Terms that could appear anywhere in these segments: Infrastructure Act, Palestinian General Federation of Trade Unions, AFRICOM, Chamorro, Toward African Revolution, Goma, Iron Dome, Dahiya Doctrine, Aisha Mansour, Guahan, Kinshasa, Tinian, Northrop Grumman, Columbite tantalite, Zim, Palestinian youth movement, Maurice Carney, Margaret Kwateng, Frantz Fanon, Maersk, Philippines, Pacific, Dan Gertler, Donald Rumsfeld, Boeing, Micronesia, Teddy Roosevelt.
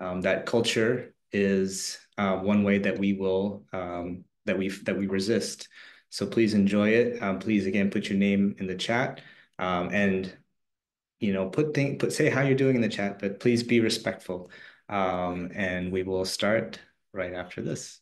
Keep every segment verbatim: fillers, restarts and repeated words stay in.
Um, that culture is uh, one way that we will um, that we that we resist. So please enjoy it. Um, please again put your name in the chat, um, and you know put thing put say how you're doing in the chat. But please be respectful, um, and we will start right after this.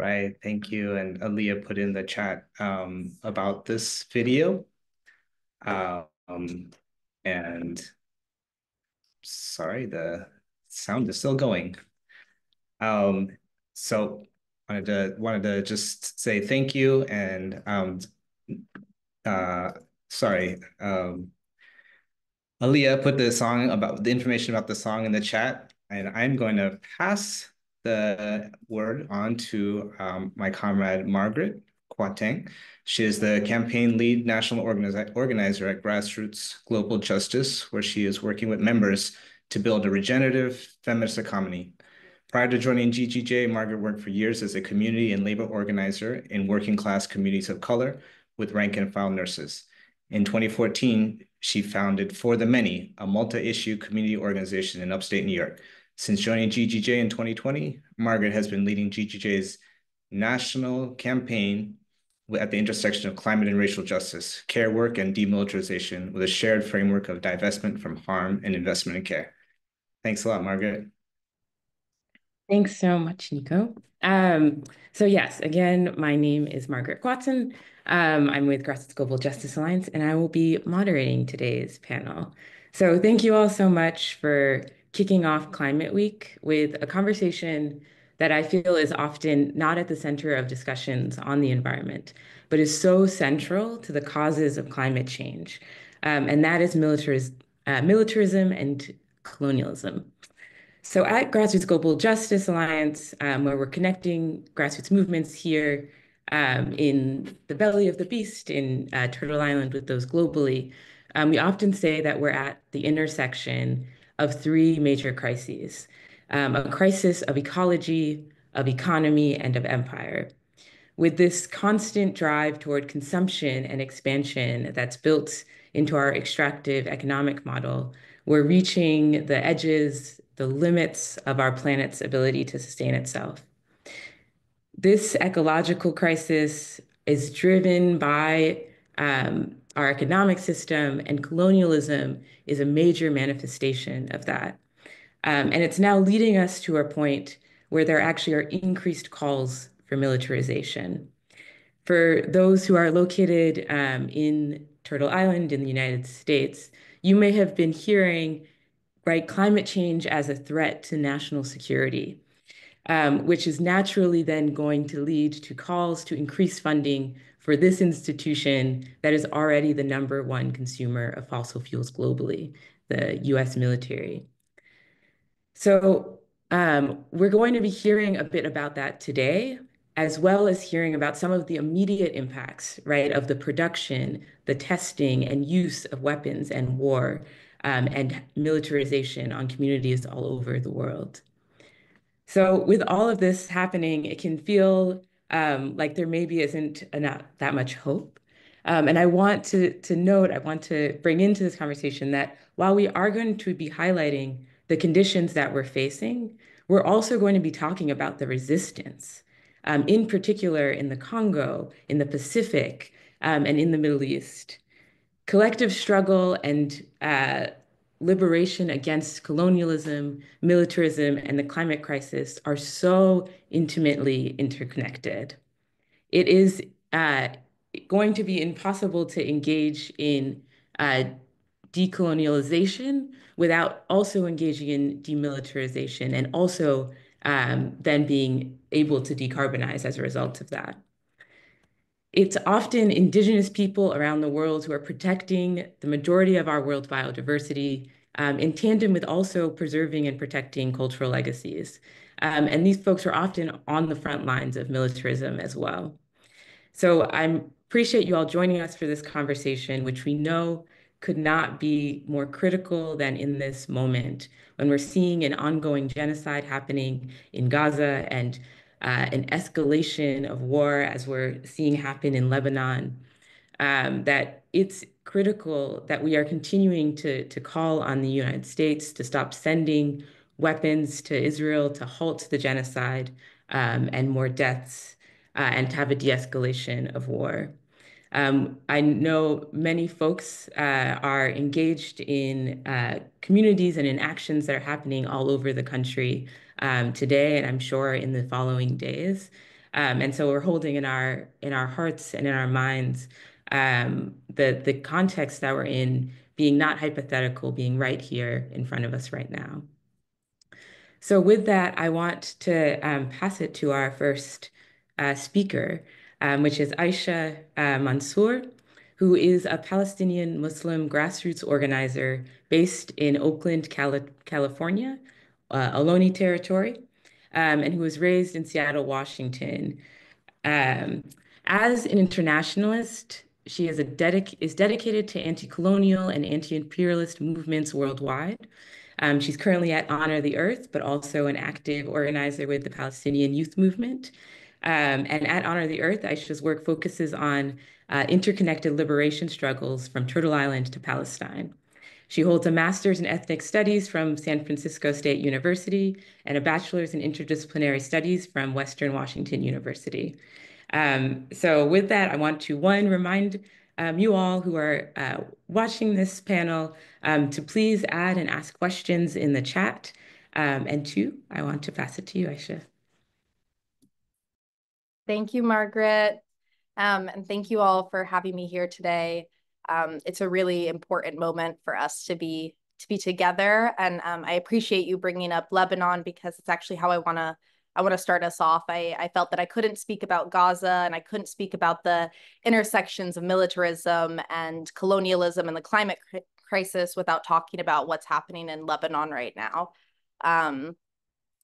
Right, thank you. And Aaliyah put in the chat um, about this video. Um, and sorry, the sound is still going. Um, so wanted to wanted to just say thank you and um, uh, sorry. Um, Aaliyah put the song about the information about the song in the chat, and I'm going to pass the word on to um, my comrade, Margaret Kwateng. She is the campaign lead national organizer, organizer at Grassroots Global Justice, where she is working with members to build a regenerative feminist economy. Prior to joining G G J, Margaret worked for years as a community and labor organizer in working class communities of color with rank and file nurses. In twenty fourteen, she founded For the Many, a multi-issue community organization in upstate New York. Since joining G G J in twenty twenty, Margaret has been leading G G J's national campaign at the intersection of climate and racial justice, care work and demilitarization with a shared framework of divestment from harm and investment in care. Thanks a lot, Margaret. Thanks so much, Nico. Um, so yes, again, my name is Margaret Kwateng. Um, I'm with Grassroots Global Justice Alliance, and I will be moderating today's panel. So thank you all so much for kicking off Climate Week with a conversation that I feel is often not at the center of discussions on the environment, but is so central to the causes of climate change. Um, and that is militariz- uh, militarism and colonialism. So at Grassroots Global Justice Alliance, um, where we're connecting grassroots movements here um, in the belly of the beast in uh, Turtle Island with those globally, um, we often say that we're at the intersection of three major crises. Um, a crisis of ecology, of economy, and of empire. With this constant drive toward consumption and expansion that's built into our extractive economic model, we're reaching the edges, the limits of our planet's ability to sustain itself. This ecological crisis is driven by um, our economic system, and colonialism is a major manifestation of that. Um, and it's now leading us to a point where there actually are increased calls for militarization. For those who are located um, in Turtle Island in the United States, you may have been hearing, right, climate change as a threat to national security, um, which is naturally then going to lead to calls to increase funding for this institution that is already the number one consumer of fossil fuels globally, the U S military. So um, we're going to be hearing a bit about that today, as well as hearing about some of the immediate impacts, right, of the production, the testing and use of weapons and war um, and militarization on communities all over the world. So with all of this happening, it can feel um, like there maybe isn't enough, that much hope. Um, and I want to, to note, I want to bring into this conversation that while we are going to be highlighting the conditions that we're facing, we're also going to be talking about the resistance, um, in particular in the Congo, in the Pacific, um, and in the Middle East. Collective struggle and uh, liberation against colonialism, militarism, and the climate crisis are so intimately interconnected. It is uh, going to be impossible to engage in uh, decolonialization without also engaging in demilitarization and also um, then being able to decarbonize as a result of that. It's often indigenous people around the world who are protecting the majority of our world's biodiversity um, in tandem with also preserving and protecting cultural legacies. Um, and these folks are often on the front lines of militarism as well. So I appreciate you all joining us for this conversation, which we know could not be more critical than in this moment when we're seeing an ongoing genocide happening in Gaza and uh, an escalation of war as we're seeing happen in Lebanon, um, that it's critical that we are continuing to, to call on the United States to stop sending weapons to Israel, to halt the genocide um, and more deaths, uh, and to have a de-escalation of war. Um, I know many folks uh, are engaged in uh, communities and in actions that are happening all over the country um, today, and I'm sure in the following days. Um, and so we're holding in our in our hearts and in our minds um, the the context that we're in, being not hypothetical, being right here in front of us right now. So with that, I want to um, pass it to our first uh, speaker. Um, which is Aisha uh, Mansour, who is a Palestinian Muslim grassroots organizer based in Oakland, Cali California, uh, Ohlone territory, um, and who was raised in Seattle, Washington. Um, as an internationalist, she is, a dedic is dedicated to anti-colonial and anti-imperialist movements worldwide. Um, she's currently at Honor the Earth, but also an active organizer with the Palestinian youth movement. Um, and at Honor the Earth, Aisha's work focuses on uh, interconnected liberation struggles from Turtle Island to Palestine. She holds a master's in ethnic studies from San Francisco State University and a bachelor's in interdisciplinary studies from Western Washington University. Um, so with that, I want to, one, remind um, you all who are uh, watching this panel um, to please add and ask questions in the chat. Um, and two, I want to pass it to you, Aisha. Thank you, Margaret. Um, and thank you all for having me here today. Um, it's a really important moment for us to be to be together. And um, I appreciate you bringing up Lebanon, because it's actually how I want to I want to start us off. I, I felt that I couldn't speak about Gaza, and I couldn't speak about the intersections of militarism and colonialism and the climate cr crisis without talking about what's happening in Lebanon right now. Um,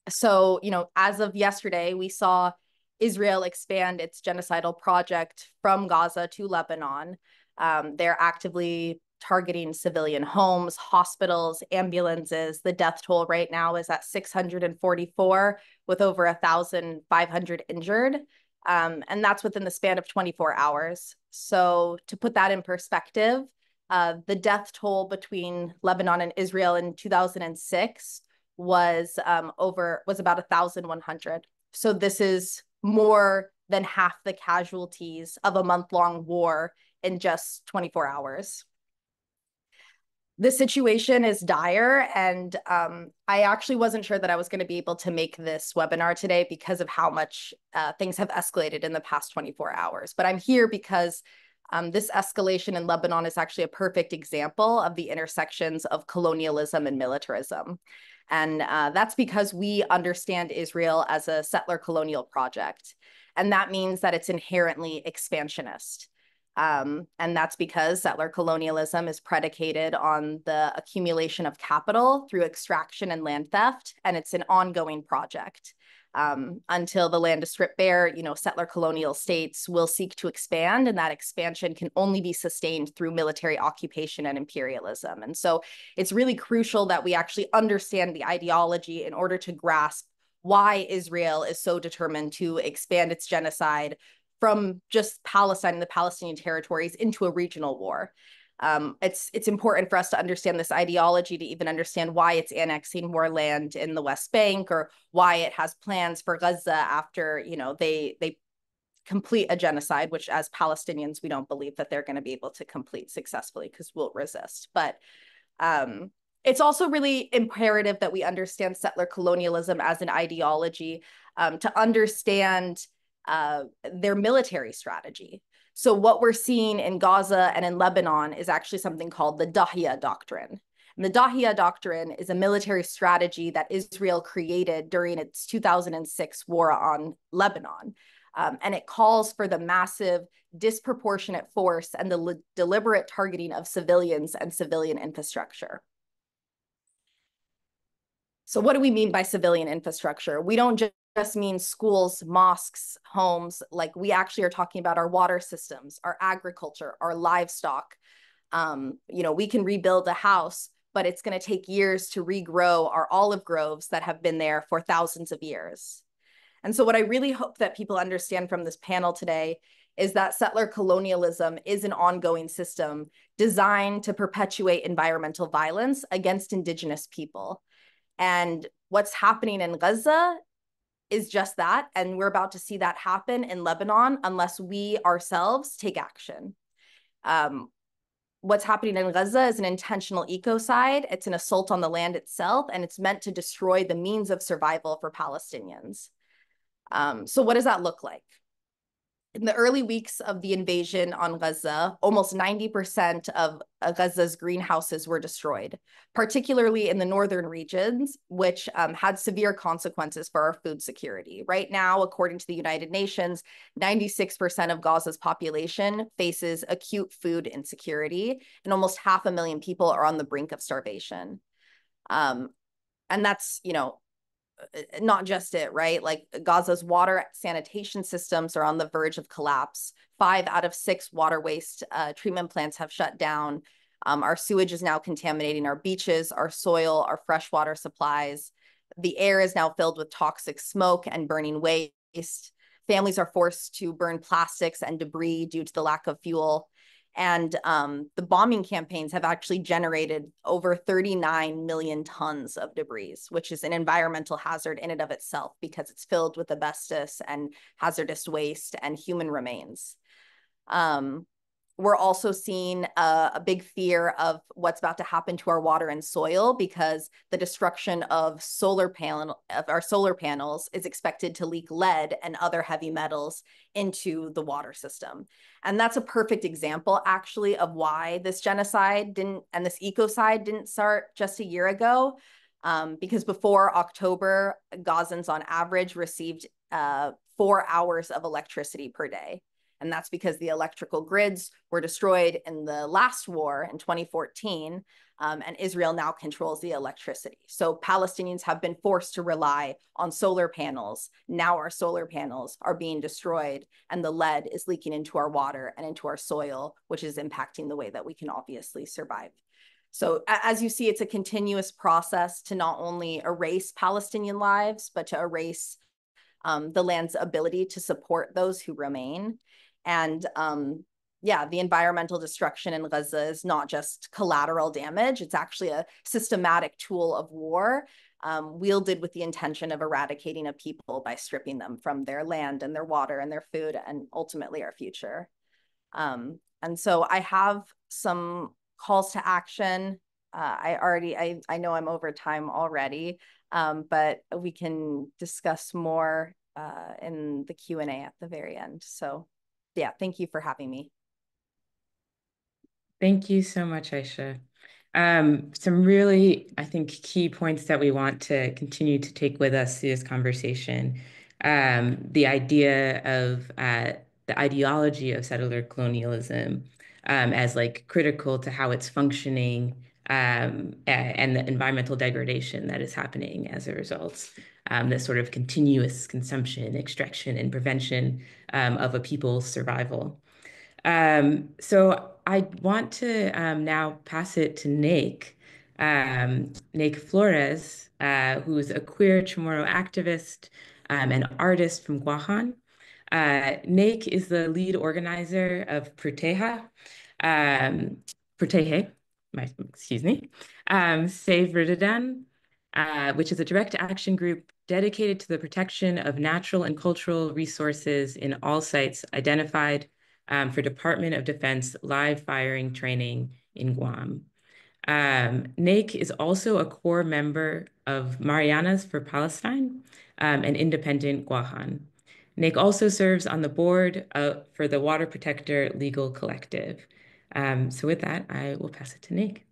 so, you know, as of yesterday, we saw Israel expand its genocidal project from Gaza to Lebanon. Um, they're actively targeting civilian homes, hospitals, ambulances. The death toll right now is at six hundred forty-four, with over one thousand five hundred injured. Um, and that's within the span of twenty-four hours. So to put that in perspective, uh, the death toll between Lebanon and Israel in two thousand six was um, over was about one thousand one hundred. So this is more than half the casualties of a month-long war in just twenty-four hours. The situation is dire, and um, I actually wasn't sure that I was going to be able to make this webinar today because of how much uh, things have escalated in the past twenty-four hours. But I'm here because um, this escalation in Lebanon is actually a perfect example of the intersections of colonialism and militarism. And uh, that's because we understand Israel as a settler colonial project. And that means that it's inherently expansionist. Um, and that's because settler colonialism is predicated on the accumulation of capital through extraction and land theft, and it's an ongoing project. Um, until the land is stripped bare, you know, settler colonial states will seek to expand, and that expansion can only be sustained through military occupation and imperialism. And so it's really crucial that we actually understand the ideology in order to grasp why Israel is so determined to expand its genocide from just Palestine and the Palestinian territories into a regional war. Um, it's, it's important for us to understand this ideology to even understand why it's annexing more land in the West Bank, or why it has plans for Gaza after, you know, they, they complete a genocide, which as Palestinians, we don't believe that they're going to be able to complete successfully because we'll resist. But um, it's also really imperative that we understand settler colonialism as an ideology um, to understand Uh, their military strategy. So what we're seeing in Gaza and in Lebanon is actually something called the Dahiya Doctrine. And the Dahiya Doctrine is a military strategy that Israel created during its two thousand six war on Lebanon. Um, and it calls for the massive disproportionate force and the deliberate targeting of civilians and civilian infrastructure. So what do we mean by civilian infrastructure? We don't just just means schools, mosques, homes. Like, we actually are talking about our water systems, our agriculture, our livestock. Um, you know, we can rebuild a house, but it's going to take years to regrow our olive groves that have been there for thousands of years. And so what I really hope that people understand from this panel today is that settler colonialism is an ongoing system designed to perpetuate environmental violence against indigenous people. And what's happening in Gaza is just that, and we're about to see that happen in Lebanon unless we ourselves take action. Um, what's happening in Gaza is an intentional ecocide. It's an assault on the land itself, and it's meant to destroy the means of survival for Palestinians. Um, so what does that look like? In the early weeks of the invasion on Gaza, almost ninety percent of Gaza's greenhouses were destroyed, particularly in the northern regions, which um, had severe consequences for our food security. Right now, according to the United Nations, ninety-six percent of Gaza's population faces acute food insecurity, and almost half a million people are on the brink of starvation. Um, and that's, you know, not just it, right? Like, Gaza's water sanitation systems are on the verge of collapse. Five out of six water waste uh, treatment plants have shut down. Um, our sewage is now contaminating our beaches, our soil, our freshwater supplies. The air is now filled with toxic smoke and burning waste. Families are forced to burn plastics and debris due to the lack of fuel. And um, the bombing campaigns have actually generated over thirty-nine million tons of debris, which is an environmental hazard in and of itself because it's filled with asbestos and hazardous waste and human remains. Um, we're also seeing a, a big fear of what's about to happen to our water and soil because the destruction of solar panel of our solar panels is expected to leak lead and other heavy metals into the water system. And that's a perfect example actually of why this genocide didn't and this ecocide didn't start just a year ago, um, because before October, Gazans on average received uh, four hours of electricity per day. And that's because the electrical grids were destroyed in the last war in twenty fourteen, um, and Israel now controls the electricity. So Palestinians have been forced to rely on solar panels. Now our solar panels are being destroyed, and the lead is leaking into our water and into our soil, which is impacting the way that we can obviously survive. So as you see, it's a continuous process to not only erase Palestinian lives, but to erase um, the land's ability to support those who remain. And um, yeah, the environmental destruction in Gaza is not just collateral damage, it's actually a systematic tool of war um, wielded with the intention of eradicating a people by stripping them from their land and their water and their food and ultimately our future. Um, and so I have some calls to action. Uh, I already, I, I know I'm over time already, um, but we can discuss more uh, in the Q and A at the very end, so. Yeah, thank you for having me. Thank you so much, Aisha. Um, some really, I think, key points that we want to continue to take with us through this conversation. Um, the idea of uh, the ideology of settler colonialism um, as like critical to how it's functioning um, and the environmental degradation that is happening as a result. Um, this sort of continuous consumption, extraction, and prevention um, of a people's survival. Um, so I want to um, now pass it to Nake, um, Nake Flores, uh, who is a queer Chamorro activist um, and artist from Guahan. Uh, Nake is the lead organizer of Proteja, um, Proteje, my, excuse me, um, Save Ritidian, uh, which is a direct action group dedicated to the protection of natural and cultural resources in all sites identified um, for Department of Defense live firing training in Guam. Um, Nake is also a core member of Marianas for Palestine um, and independent Guahan. Nake also serves on the board uh, for the Water Protector Legal Collective. Um, so with that, I will pass it to Nake.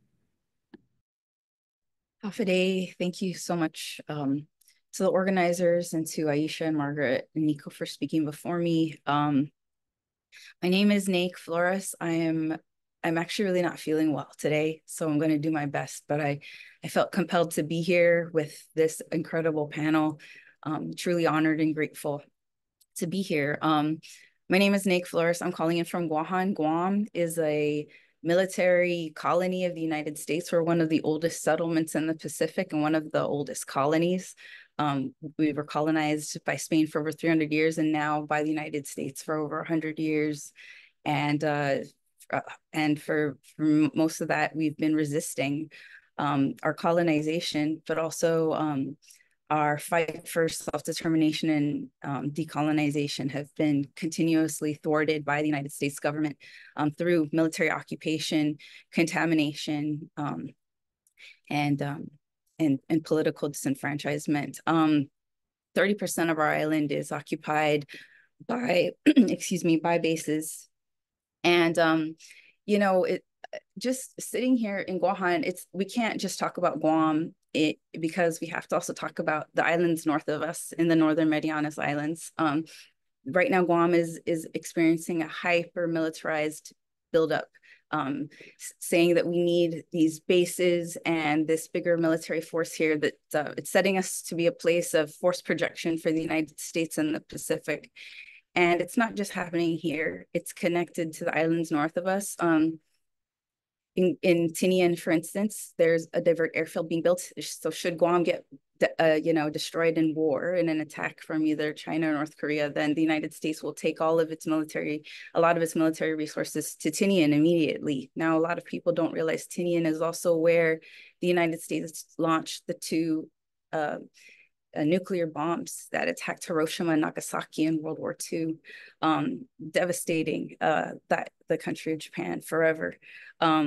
Hafideh, thank you so much. Um, to the organizers and to Aisha and Margaret and Nico for speaking before me. Um, my name is Nake Flores. I am, I'm actually really not feeling well today, so I'm gonna do my best, but I, I felt compelled to be here with this incredible panel. Um, truly honored and grateful to be here. Um, my name is Nake Flores. I'm calling in from Guahan. Guam is a military colony of the United States. We're one of the oldest settlements in the Pacific and one of the oldest colonies. Um, we were colonized by Spain for over three hundred years and now by the United States for over one hundred years. And uh, and for, for most of that, we've been resisting um, our colonization, but also um, our fight for self-determination and um, decolonization have been continuously thwarted by the United States government um, through military occupation, contamination, um, and um, And, and political disenfranchisement. Um, thirty percent of our island is occupied by, excuse me, by bases. And, um, you know, it, just sitting here in Guahan, it's, we can't just talk about Guam it, because we have to also talk about the islands north of us in the northern Marianas Islands. Um, right now, Guam is, is experiencing a hyper-militarized buildup. Um, saying that we need these bases and this bigger military force here, that uh, it's setting us to be a place of force projection for the United States and the Pacific. And it's not just happening here, it's connected to the islands north of us. Um, In, in Tinian, for instance, there's a divert airfield being built. So should Guam get, uh, you know, destroyed in war in an attack from either China or North Korea, then the United States will take all of its military, a lot of its military resources to Tinian immediately. Now, a lot of people don't realize Tinian is also where the United States launched the two uh, Uh, nuclear bombs that attacked Hiroshima and Nagasaki in World War Two, um, devastating uh, that the country of Japan forever. Um,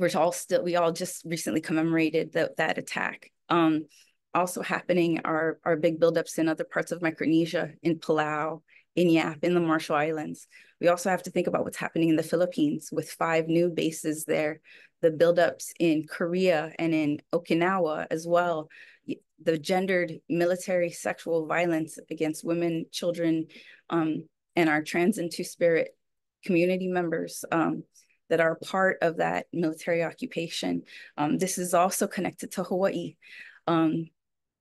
we're all still we all just recently commemorated the, that attack. Um, also happening are are big buildups in other parts of Micronesia, in Palau, in Yap, in the Marshall Islands. We also have to think about what's happening in the Philippines with five new bases there, the buildups in Korea and in Okinawa as well, the gendered military sexual violence against women, children, um, and our trans and two-spirit community members um, that are part of that military occupation. Um, this is also connected to Hawaii um,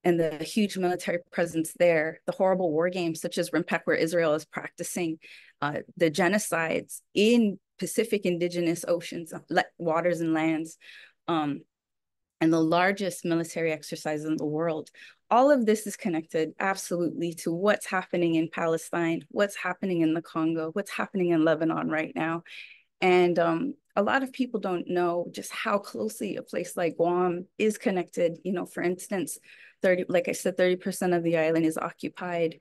and the huge military presence there, the horrible war games such as RIMPAC, where Israel is practicing uh, the genocides in Pacific indigenous oceans, waters and lands, um, and the largest military exercise in the world. All of this is connected absolutely to what's happening in Palestine, what's happening in the Congo, what's happening in Lebanon right now. And um, a lot of people don't know just how closely a place like Guam is connected. You know, for instance, thirty, like I said, thirty percent of the island is occupied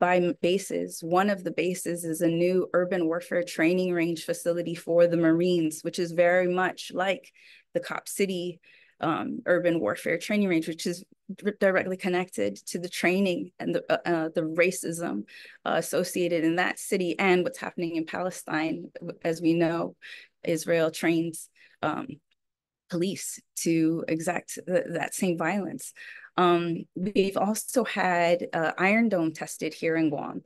by bases. One of the bases is a new urban warfare training range facility for the Marines, which is very much like the Cop City Um, urban warfare training range, which is directly connected to the training and the, uh, uh, the racism uh, associated in that city and what's happening in Palestine. As we know, Israel trains um, police to exact th that same violence. Um, we've also had uh, Iron Dome tested here in Guam.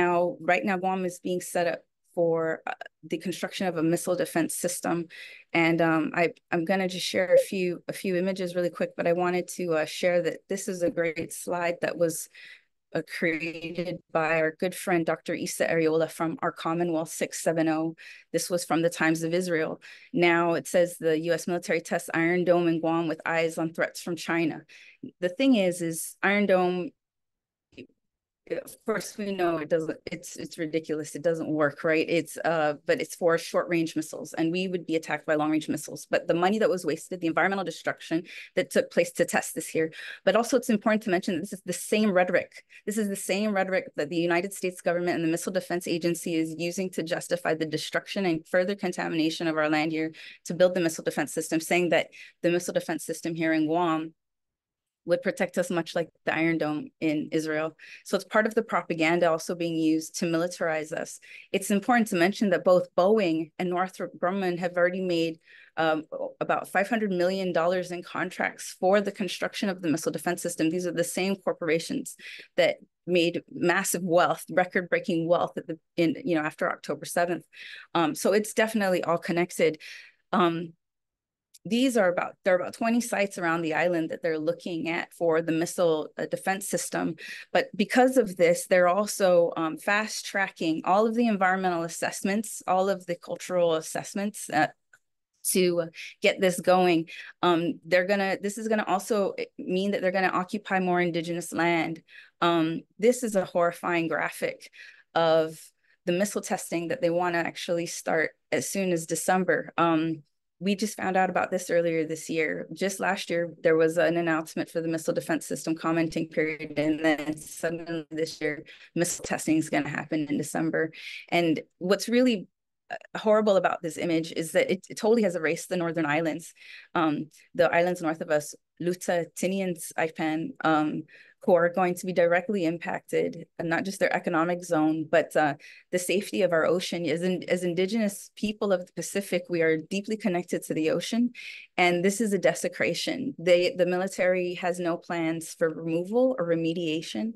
Now, right now, Guam is being set up for the construction of a missile defense system. And um, I, I'm gonna just share a few, a few images really quick, but I wanted to uh, share that this is a great slide that was uh, created by our good friend, Doctor Issa Ariola from our Commonwealth six seventy. This was from the Times of Israel. Now it says the U S military tests Iron Dome in Guam with eyes on threats from China. The thing is, is Iron Dome, of course, we know it doesn't, it's it's ridiculous. It doesn't work, right? It's uh, but it's for short-range missiles, and we would be attacked by long-range missiles. But the money that was wasted, the environmental destruction that took place to test this here. But also it's important to mention that this is the same rhetoric. This is the same rhetoric that the United States government and the Missile Defense Agency is using to justify the destruction and further contamination of our land here to build the missile defense system, saying that the missile defense system here in Guam would protect us much like the Iron Dome in Israel. So it's part of the propaganda also being used to militarize us. It's important to mention that both Boeing and Northrop Grumman have already made um, about five hundred million dollars in contracts for the construction of the missile defense system. These are the same corporations that made massive wealth, record-breaking wealth at the, in, you know, after October seventh. Um, so it's definitely all connected. Um, These are about, there are about twenty sites around the island that they're looking at for the missile defense system. But because of this, they're also um, fast tracking all of the environmental assessments, all of the cultural assessments uh, to get this going. Um, they're gonna, this is gonna also mean that they're gonna occupy more indigenous land. Um, this is a horrifying graphic of the missile testing that they wanna actually start as soon as December. Um, We just found out about this earlier this year. Just last year, there was an announcement for the missile defense system commenting period, and then suddenly this year, missile testing is going to happen in December. And what's really horrible about this image is that it, it totally has erased the northern islands, um, the islands north of us, Luta, Tinian, Saipan, um, who are going to be directly impacted, and not just their economic zone, but uh, the safety of our ocean. As, in, as indigenous people of the Pacific, we are deeply connected to the ocean, and this is a desecration. They, the military has no plans for removal or remediation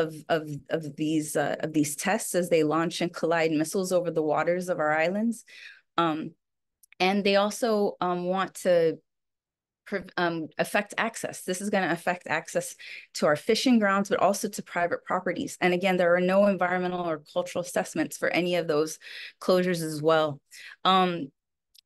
of, of, of, these, uh, of these tests as they launch and collide missiles over the waters of our islands. Um, and they also um, want to Um, affect access. This is going to affect access to our fishing grounds, but also to private properties. And again, there are no environmental or cultural assessments for any of those closures as well. Um,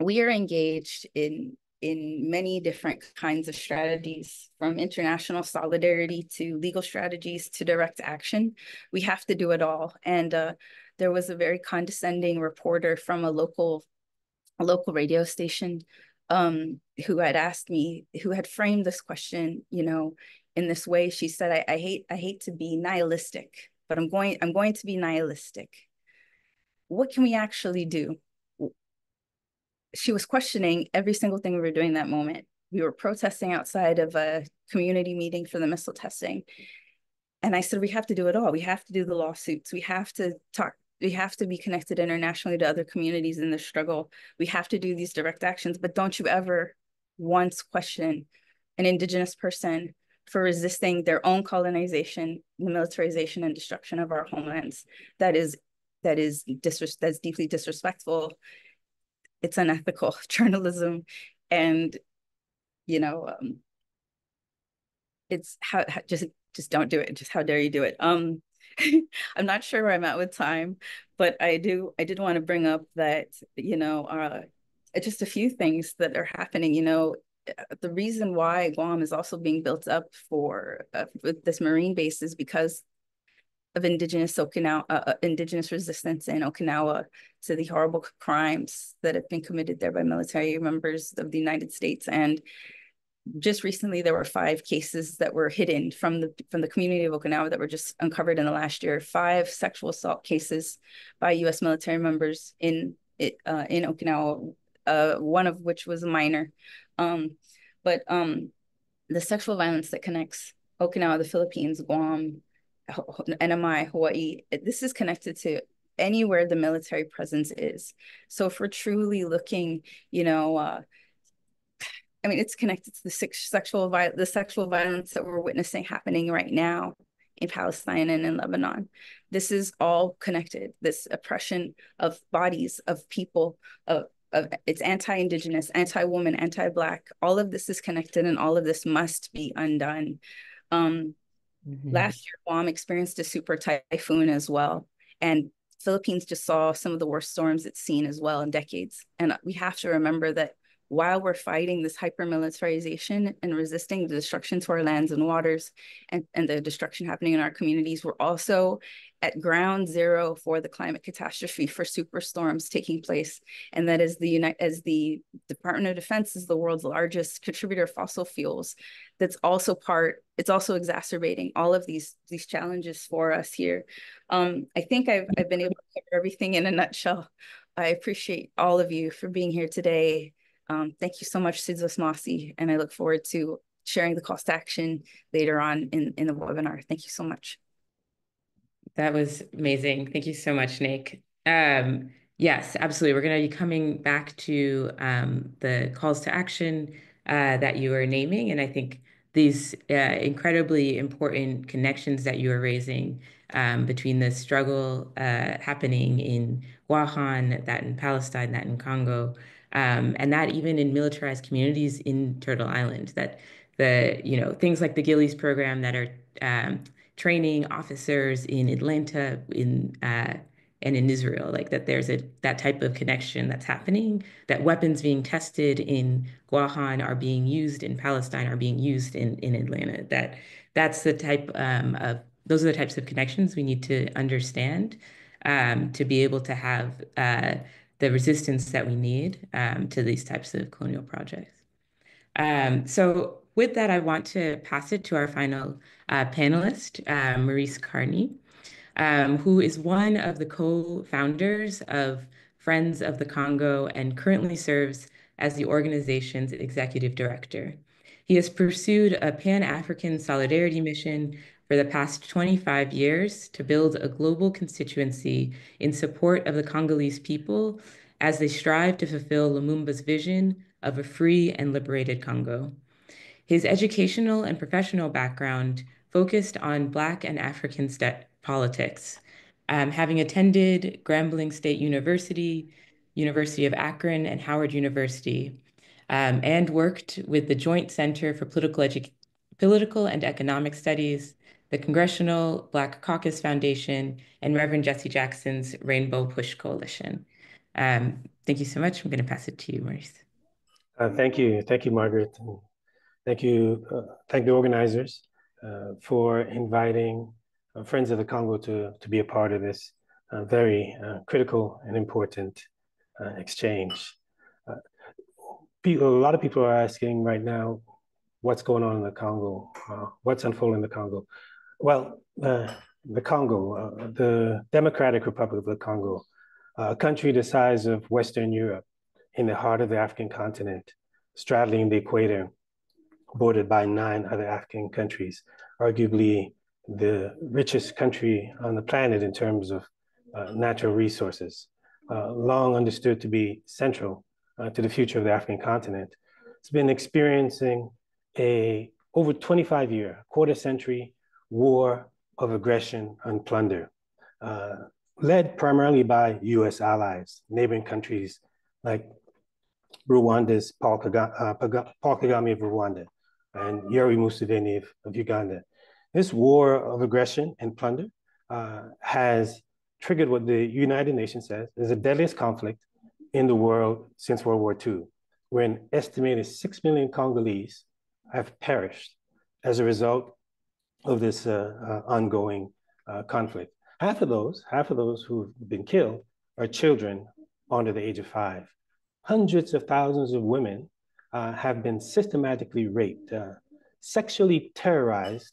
we are engaged in in many different kinds of strategies, from international solidarity to legal strategies to direct action. We have to do it all. And uh, there was a very condescending reporter from a local, a local radio station um, who had asked me, who had framed this question, you know, in this way. She said, I, I hate, I hate to be nihilistic, but I'm going, I'm going to be nihilistic. What can we actually do? She was questioning every single thing we were doing that moment. We were protesting outside of a community meeting for the missile testing. And I said, we have to do it all. We have to do the lawsuits. We have to talk. We have to be connected internationally to other communities in this struggle. We have to do these direct actions, but don't you ever once question an indigenous person for resisting their own colonization, the militarization and destruction of our homelands. That is, that is disres- that's deeply disrespectful. It's unethical journalism, and you know, um, it's how, how just just don't do it. Just how dare you do it? Um, I'm not sure where I'm at with time, but I do I did want to bring up that you know, uh, just a few things that are happening. You know, the reason why Guam is also being built up for uh, with this marine base is because of indigenous Okinawa, uh, indigenous resistance in Okinawa to the horrible crimes that have been committed there by military members of the United States. And just recently, there were five cases that were hidden from the from the community of Okinawa that were just uncovered in the last year. Five sexual assault cases by U S military members in uh, in Okinawa, uh, one of which was a minor. Um, but um, the sexual violence that connects Okinawa, the Philippines, Guam, N M I, Hawaii, this is connected to anywhere the military presence is. So if we're truly looking, you know, uh, I mean, it's connected to the sexual violence, the sexual violence that we're witnessing happening right now in Palestine and in Lebanon. This is all connected. This oppression of bodies, of people, of, of it's anti-indigenous, anti-woman, anti-black. All of this is connected, and all of this must be undone. Um, Mm-hmm. Last year, Guam experienced a super typhoon as well. And Philippines just saw some of the worst storms it's seen as well in decades. And we have to remember that while we're fighting this hyper-militarization and resisting the destruction to our lands and waters and, and the destruction happening in our communities, we're also at ground zero for the climate catastrophe for superstorms taking place. And that is the United, as the Department of Defense is the world's largest contributor of fossil fuels. That's also part, it's also exacerbating all of these, these challenges for us here. Um, I think I've, I've been able to cover everything in a nutshell. I appreciate all of you for being here today. Um, thank you so much, Sidzos Masi, and I look forward to sharing the cost action later on in, in the webinar. Thank you so much. That was amazing. Thank you so much, Nake. Um, yes, absolutely. We're going to be coming back to um, the calls to action uh, that you are naming, and I think these uh, incredibly important connections that you are raising um, between the struggle uh, happening in Guahan, that in Palestine, that in Congo, Um, and that even in militarized communities in Turtle Island, that the, you know, things like the Gillies program that are um, training officers in Atlanta in uh, and in Israel, like that there's a that type of connection that's happening, that weapons being tested in Guahan are being used in Palestine, are being used in, in Atlanta, that that's the type um, of, those are the types of connections we need to understand um, to be able to have uh, the resistance that we need um, to these types of colonial projects. Um, so with that, I want to pass it to our final uh, panelist, uh, Maurice Carney, um, who is one of the co-founders of Friends of the Congo and currently serves as the organization's executive director. He has pursued a Pan-African solidarity mission for the past twenty-five years to build a global constituency in support of the Congolese people as they strive to fulfill Lumumba's vision of a free and liberated Congo. His educational and professional background focused on Black and African politics, um, having attended Grambling State University, University of Akron, and Howard University, um, and worked with the Joint Center for Political, Edu- Political and Economic Studies, the Congressional Black Caucus Foundation, and Reverend Jesse Jackson's Rainbow Push Coalition. Um, thank you so much. I'm going to pass it to you, Maurice. Uh, thank you. Thank you, Margaret. Thank you. Uh, thank the organizers uh, for inviting uh, Friends of the Congo to, to be a part of this uh, very uh, critical and important uh, exchange. Uh, people, a lot of people are asking right now, what's going on in the Congo? Uh, what's unfolding in the Congo? Well, uh, the Congo, uh, the Democratic Republic of the Congo, a country the size of Western Europe, in the heart of the African continent, straddling the equator, bordered by nine other African countries, arguably the richest country on the planet in terms of uh, natural resources, uh, long understood to be central uh, to the future of the African continent. It's been experiencing a over twenty-five year, quarter century war of aggression and plunder, uh, led primarily by U S allies, neighboring countries like Rwanda's Paul Kagame, uh, Paul Kagame of Rwanda and Yoweri Museveni of, of Uganda. This war of aggression and plunder uh, has triggered what the United Nations says is the deadliest conflict in the world since World War Two, where an estimated six million Congolese have perished as a result of this uh, uh, ongoing uh, conflict. Half of those, half of those who've been killed are children under the age of five. Hundreds of thousands of women uh, have been systematically raped, uh, sexually terrorized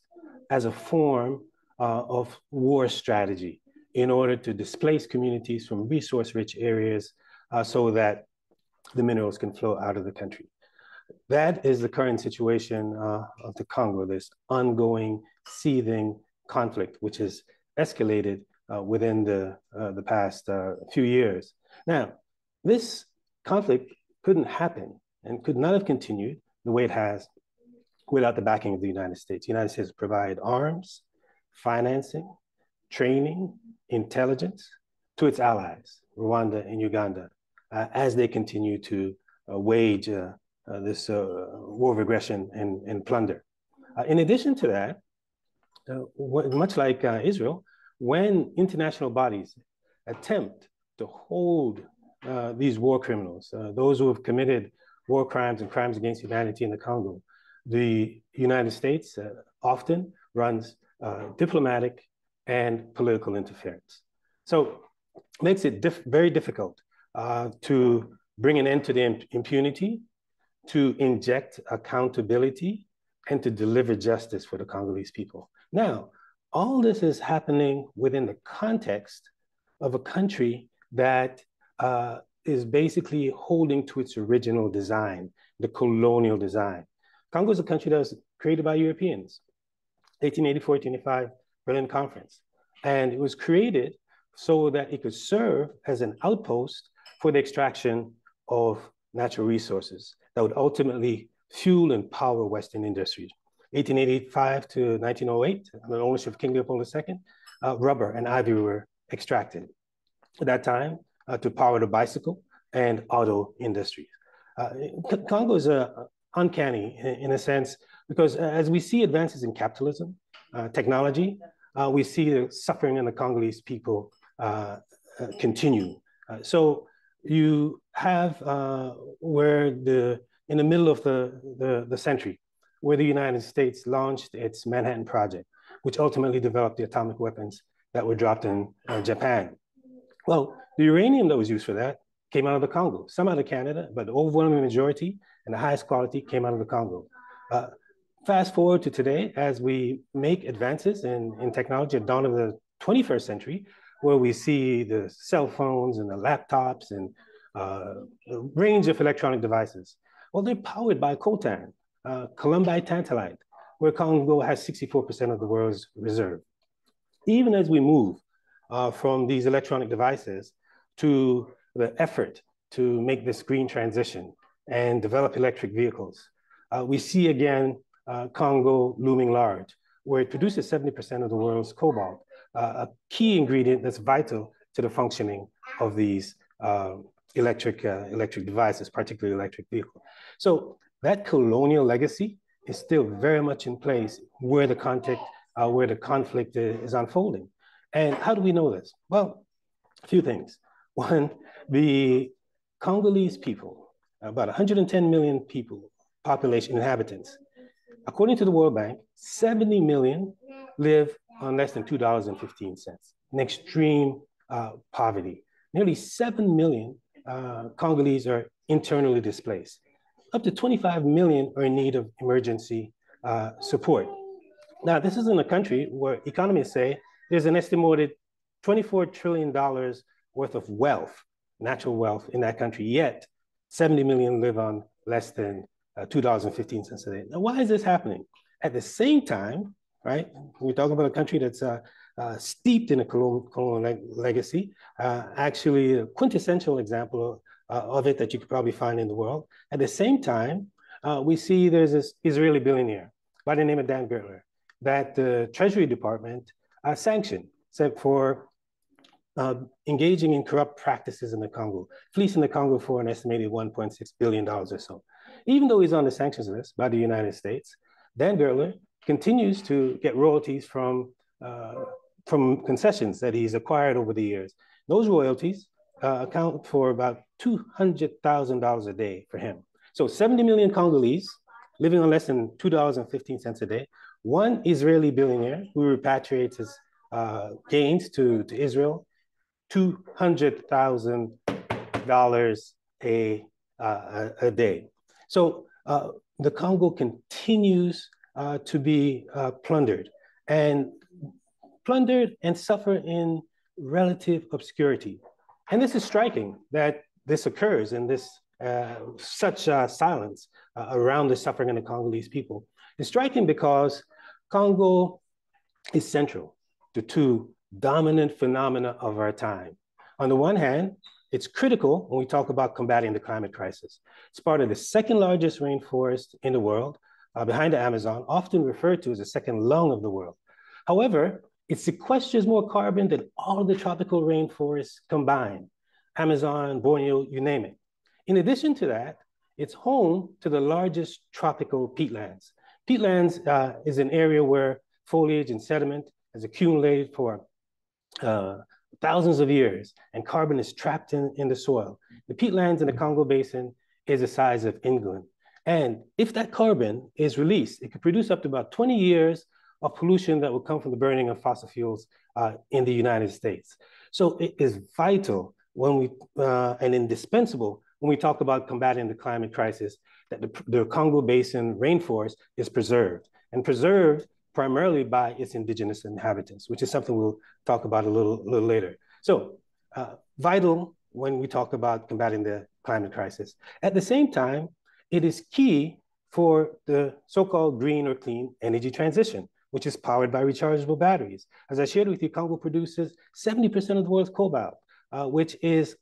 as a form uh, of war strategy in order to displace communities from resource-rich areas uh, so that the minerals can flow out of the country. That is the current situation uh, of the Congo, this ongoing seething conflict, which has escalated uh, within the, uh, the past uh, few years. Now, this conflict couldn't happen and could not have continued the way it has without the backing of the United States. The United States provide arms, financing, training, intelligence to its allies, Rwanda and Uganda, uh, as they continue to uh, wage uh, uh, this uh, war of aggression and, and plunder. Uh, in addition to that, uh, much like uh, Israel, when international bodies attempt to hold uh, these war criminals, uh, those who have committed war crimes and crimes against humanity in the Congo, the United States uh, often runs uh, diplomatic and political interference. So it makes it diff very difficult uh, to bring an end to the imp impunity, to inject accountability, and to deliver justice for the Congolese people. Now, all this is happening within the context of a country that uh, is basically holding to its original design, the colonial design. Congo is a country that was created by Europeans, eighteen eighty-four eighteen eighty-five Berlin Conference. And it was created so that it could serve as an outpost for the extraction of natural resources that would ultimately fuel and power Western industries. eighteen eighty-five to nineteen oh eight, under the ownership of King Leopold the Second, uh, rubber and ivory were extracted at that time uh, to power the bicycle and auto industries. Uh, Congo is uh, uncanny in, in a sense, because as we see advances in capitalism, uh, technology, uh, we see the suffering in the Congolese people uh, uh, continue. Uh, so you have uh, where the, in the middle of the, the, the century, where the United States launched its Manhattan Project, which ultimately developed the atomic weapons that were dropped in uh, Japan. Well, the uranium that was used for that came out of the Congo, some out of Canada, but the overwhelming majority and the highest quality came out of the Congo. Uh, fast forward to today, as we make advances in, in technology at the dawn of the twenty-first century, where we see the cell phones and the laptops and uh, a range of electronic devices. Well, they're powered by coltan, uh, columbite tantalite, where Congo has sixty-four percent of the world's reserve. Even as we move uh, from these electronic devices to the effort to make this green transition and develop electric vehicles, uh, we see again uh, Congo looming large, where it produces seventy percent of the world's cobalt, uh, a key ingredient that's vital to the functioning of these uh, electric, uh, electric devices, particularly electric vehicles. So that colonial legacy is still very much in place where the context Uh, where the conflict is unfolding. And how do we know this? Well, a few things. One, the Congolese people, about one hundred ten million people, population, inhabitants. According to the World Bank, seventy million live on less than two dollars and fifteen cents, in extreme uh, poverty. Nearly seven million uh, Congolese are internally displaced. Up to twenty-five million are in need of emergency uh, support. Now, this is in a country where economists say there's an estimated twenty-four trillion dollars worth of wealth, natural wealth in that country, yet seventy million live on less than uh, two dollars and fifteen cents a day. Now, why is this happening? At the same time, right, we're talking about a country that's uh, uh, steeped in a colonial, colonial leg legacy, uh, actually a quintessential example of, uh, of it that you could probably find in the world. At the same time, uh, we see there's this Israeli billionaire by the name of Dan Gertler that the Treasury Department uh, sanctioned for uh, engaging in corrupt practices in the Congo, fleecing the Congo for an estimated one point six billion dollars or so. Even though he's on the sanctions list by the United States, Dan Gertler continues to get royalties from, uh, from concessions that he's acquired over the years. Those royalties uh, account for about two hundred thousand dollars a day for him. So seventy million Congolese living on less than two dollars and fifteen cents a day, one Israeli billionaire who repatriates his uh, gains to, to Israel, two hundred thousand dollars a, uh, a day. So uh, the Congo continues uh, to be uh, plundered and plundered and suffer in relative obscurity. And this is striking that this occurs in this uh, such uh, silence uh, around the suffering of the Congolese people. It's striking because Congo is central to two dominant phenomena of our time. On the one hand, it's critical when we talk about combating the climate crisis. It's part of the second largest rainforest in the world, uh, behind the Amazon, often referred to as the second lung of the world. However, it sequesters more carbon than all the tropical rainforests combined, Amazon, Borneo, you name it. In addition to that, it's home to the largest tropical peatlands. Peatlands uh, is an area where foliage and sediment has accumulated for uh, thousands of years, and carbon is trapped in, in the soil. The peatlands in the Congo Basin is the size of England. And if that carbon is released, it could produce up to about twenty years of pollution that will come from the burning of fossil fuels uh, in the United States. So it is vital when we, uh, and indispensable when we talk about combating the climate crisis, that the, the Congo Basin rainforest is preserved, and preserved primarily by its indigenous inhabitants, which is something we'll talk about a little, little later. So uh, vital when we talk about combating the climate crisis. At the same time, it is key for the so-called green or clean energy transition, which is powered by rechargeable batteries. As I shared with you, Congo produces seventy percent of the world's cobalt, uh, which is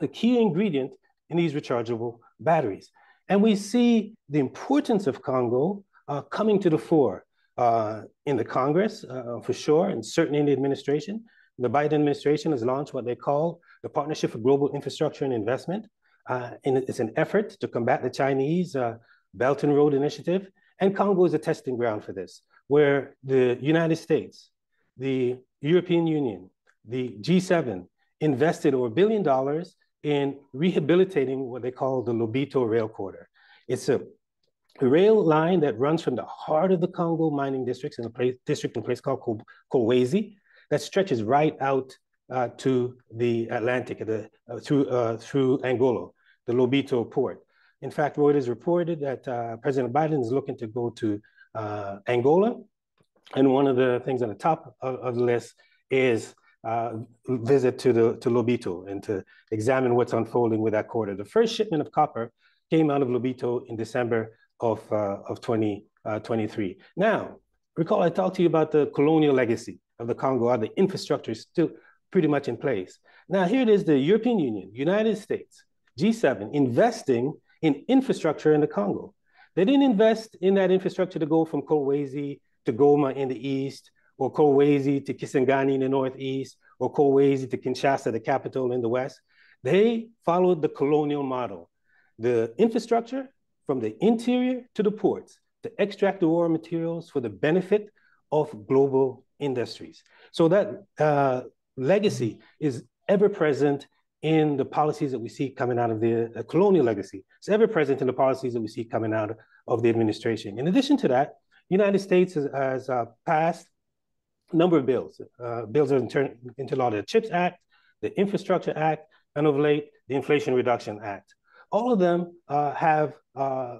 the key ingredient in these rechargeable batteries. And we see the importance of Congo uh, coming to the fore uh, in the Congress, uh, for sure, and certainly in the administration. The Biden administration has launched what they call the Partnership for Global Infrastructure and Investment. Uh, and it's an effort to combat the Chinese uh, Belt and Road Initiative. And Congo is a testing ground for this, where the United States, the European Union, the G seven invested over a billion dollars in rehabilitating what they call the Lobito Rail Corridor. It's a rail line that runs from the heart of the Congo mining districts in a place, district in a place called Kolwezi that stretches right out uh, to the Atlantic, the, uh, through, uh, through Angola, the Lobito port. In fact, Reuters reported that uh, President Biden is looking to go to uh, Angola. And one of the things on the top of, of the list is Uh, visit to, the, to Lobito and to examine what's unfolding with that corridor. The first shipment of copper came out of Lobito in December of, uh, of twenty twenty-three. Now, recall I talked to you about the colonial legacy of the Congo, how the infrastructure is still pretty much in place. Now, here it is, the European Union, United States, G seven, investing in infrastructure in the Congo. They didn't invest in that infrastructure to go from Kolwezi to Goma in the east, or Kolwezi to Kisangani in the northeast, or Kolwezi to Kinshasa, the capital, in the west. They followed the colonial model. The infrastructure from the interior to the ports to extract the raw materials for the benefit of global industries. So that uh, legacy is ever present in the policies that we see coming out of the colonial legacy. It's ever present in the policies that we see coming out of the administration. In addition to that, the United States has, has uh, passed a number of bills. Uh, bills are inter into law, the CHIPS Act, the Infrastructure Act, and of late, the Inflation Reduction Act. All of them uh, have uh,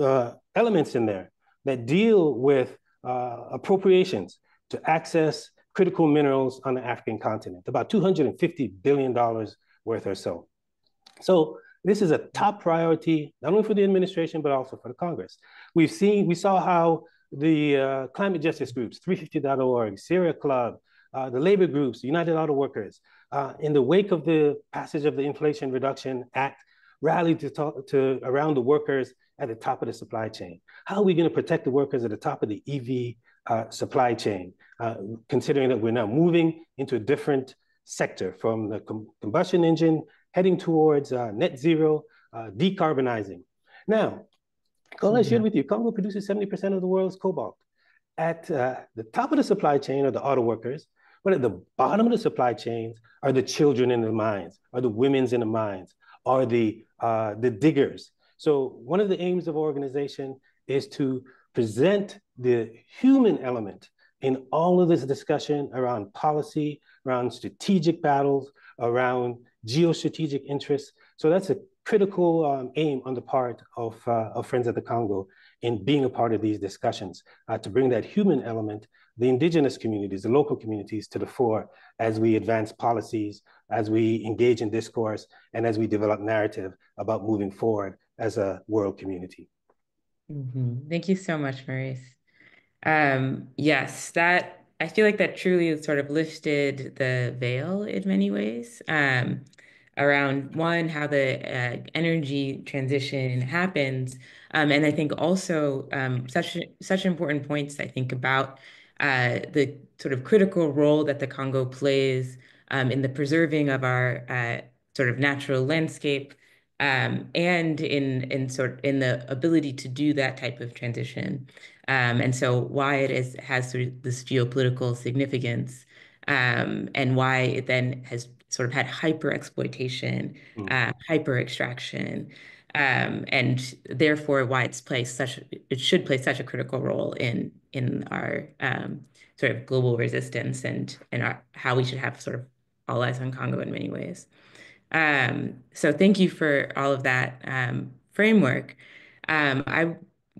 uh, elements in there that deal with uh, appropriations to access critical minerals on the African continent, about two hundred fifty billion dollars worth or so. So this is a top priority, not only for the administration, but also for the Congress. We've seen, we saw how the uh, climate justice groups, three fifty dot org, Sierra Club, uh, the labor groups, United Auto Workers, uh, in the wake of the passage of the Inflation Reduction Act, rallied to talk to around the workers at the top of the supply chain. How are we going to protect the workers at the top of the E V uh, supply chain, uh, considering that we're now moving into a different sector from the com combustion engine, heading towards uh, net zero, uh, decarbonizing. Now, Colin, I shared with you, Congo produces seventy percent of the world's cobalt. At uh, the top of the supply chain are the auto workers, but at the bottom of the supply chains are the children in the mines, are the women's in the mines, are the, uh, the diggers. So one of the aims of our organization is to present the human element in all of this discussion around policy, around strategic battles, around geostrategic interests. So that's a critical um, aim on the part of, uh, of Friends of the Congo in being a part of these discussions, uh, to bring that human element, the indigenous communities, the local communities to the fore as we advance policies, as we engage in discourse, and as we develop narrative about moving forward as a world community. Mm-hmm. Thank you so much, Maurice. Um, yes, that I feel like that truly sort of lifted the veil in many ways um, around one, how the uh, energy transition happens. Um, and I think also um, such, such important points, I think, about uh, the sort of critical role that the Congo plays um, in the preserving of our uh, sort of natural landscape, Um, and in in sort in the ability to do that type of transition, um, and so why it is has sort of this geopolitical significance, um, and why it then has sort of had hyper exploitation, mm. uh, hyper extraction, um, and therefore why it's plays such it should play such a critical role in in our um, sort of global resistance and and our, how we should have sort of all eyes on Congo in many ways. Um, so thank you for all of that um, framework. Um, I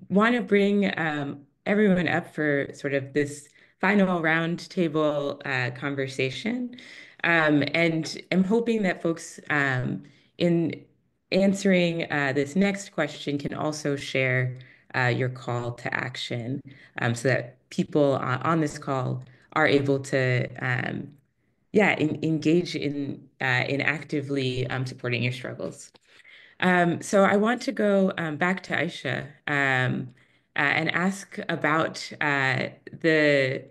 want to bring um, everyone up for sort of this final round table uh, conversation. Um, and I'm hoping that folks um, in answering uh, this next question can also share uh, your call to action um, so that people uh, on this call are able to um, Yeah, in, engage in uh, in actively um, supporting your struggles. Um, so I want to go um, back to Aisha um, uh, and ask about uh, the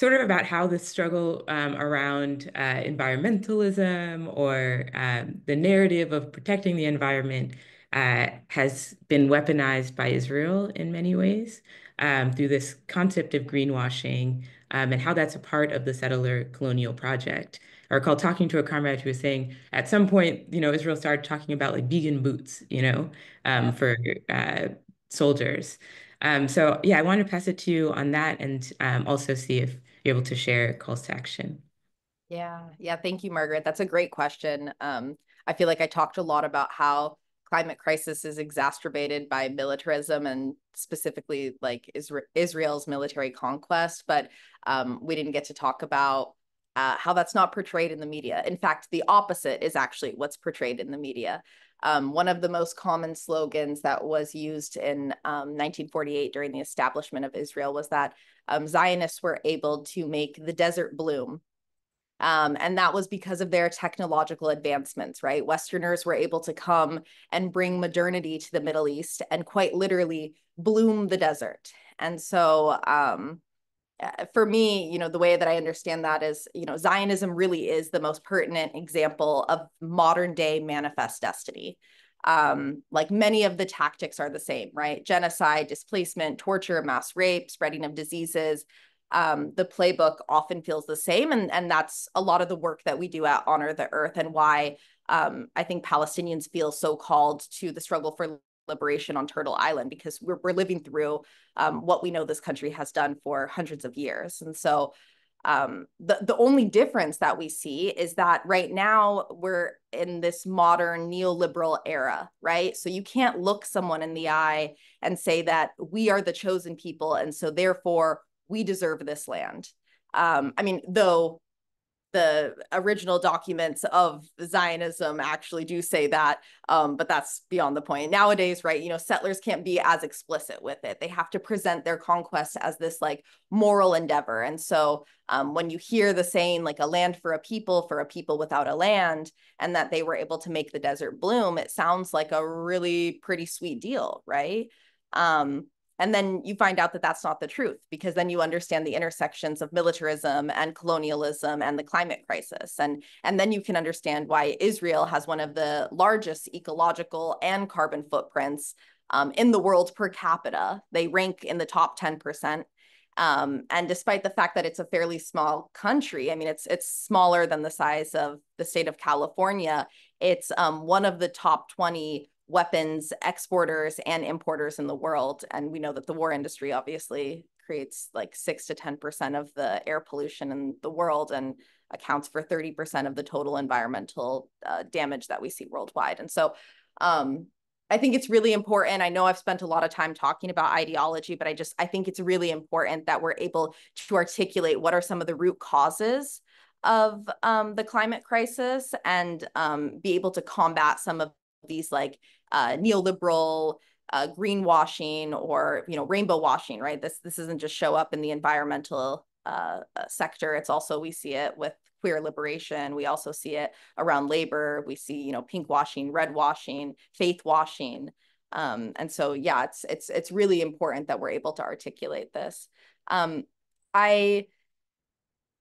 sort of about how the struggle um, around uh, environmentalism or um, the narrative of protecting the environment uh, has been weaponized by Israel in many ways um, through this concept of greenwashing. Um, and how that's a part of the settler colonial project. I recall talking to a comrade who was saying, at some point, you know, Israel started talking about like vegan boots, you know, um, for uh, soldiers. Um, so yeah, I want to pass it to you on that, and um, also see if you're able to share calls to action. Yeah, yeah, thank you, Margaret. That's a great question. Um, I feel like I talked a lot about how climate crisis is exacerbated by militarism and specifically like Israel's military conquest, but um, we didn't get to talk about uh, how that's not portrayed in the media. In fact, the opposite is actually what's portrayed in the media. Um, one of the most common slogans that was used in um, nineteen forty-eight during the establishment of Israel was that um, Zionists were able to make the desert bloom. Um, and that was because of their technological advancements, right? Westerners were able to come and bring modernity to the Middle East and quite literally bloom the desert. And so um, for me, you know, the way that I understand that is, you know, Zionism really is the most pertinent example of modern day manifest destiny. Um, like many of the tactics are the same, right? Genocide, displacement, torture, mass rape, spreading of diseases, um, the playbook often feels the same. And, and that's a lot of the work that we do at Honor the Earth, and why um, I think Palestinians feel so called to the struggle for liberation on Turtle Island, because we're, we're living through um, what we know this country has done for hundreds of years. And so um, the, the only difference that we see is that right now we're in this modern neoliberal era, right? So you can't look someone in the eye and say that we are the chosen people, and so therefore we deserve this land. Um, I mean, though the original documents of Zionism actually do say that, um, but that's beyond the point. Nowadays, right, you know, settlers can't be as explicit with it. They have to present their conquest as this like moral endeavor. And so um, when you hear the saying like a land for a people, for a people without a land, and that they were able to make the desert bloom, it sounds like a really pretty sweet deal, right? Um, And then you find out that that's not the truth, because then you understand the intersections of militarism and colonialism and the climate crisis. And, and then you can understand why Israel has one of the largest ecological and carbon footprints um, in the world per capita. They rank in the top ten percent. Um, and despite the fact that it's a fairly small country, I mean, it's it's smaller than the size of the state of California, it's um, one of the top twenty weapons exporters and importers in the world. And we know that the war industry obviously creates like six to ten percent of the air pollution in the world and accounts for thirty percent of the total environmental uh, damage that we see worldwide. And so um, I think it's really important. I know I've spent a lot of time talking about ideology, but I just, I think it's really important that we're able to articulate what are some of the root causes of um, the climate crisis, and um, be able to combat some of these like uh, neoliberal uh, greenwashing, or you know, rainbow washing, right? This this isn't just show up in the environmental uh, sector. It's also, we see it with queer liberation. We also see it around labor. We see, you know, pink washing, red washing, faith washing, um, and so yeah, it's it's it's really important that we're able to articulate this. Um, I.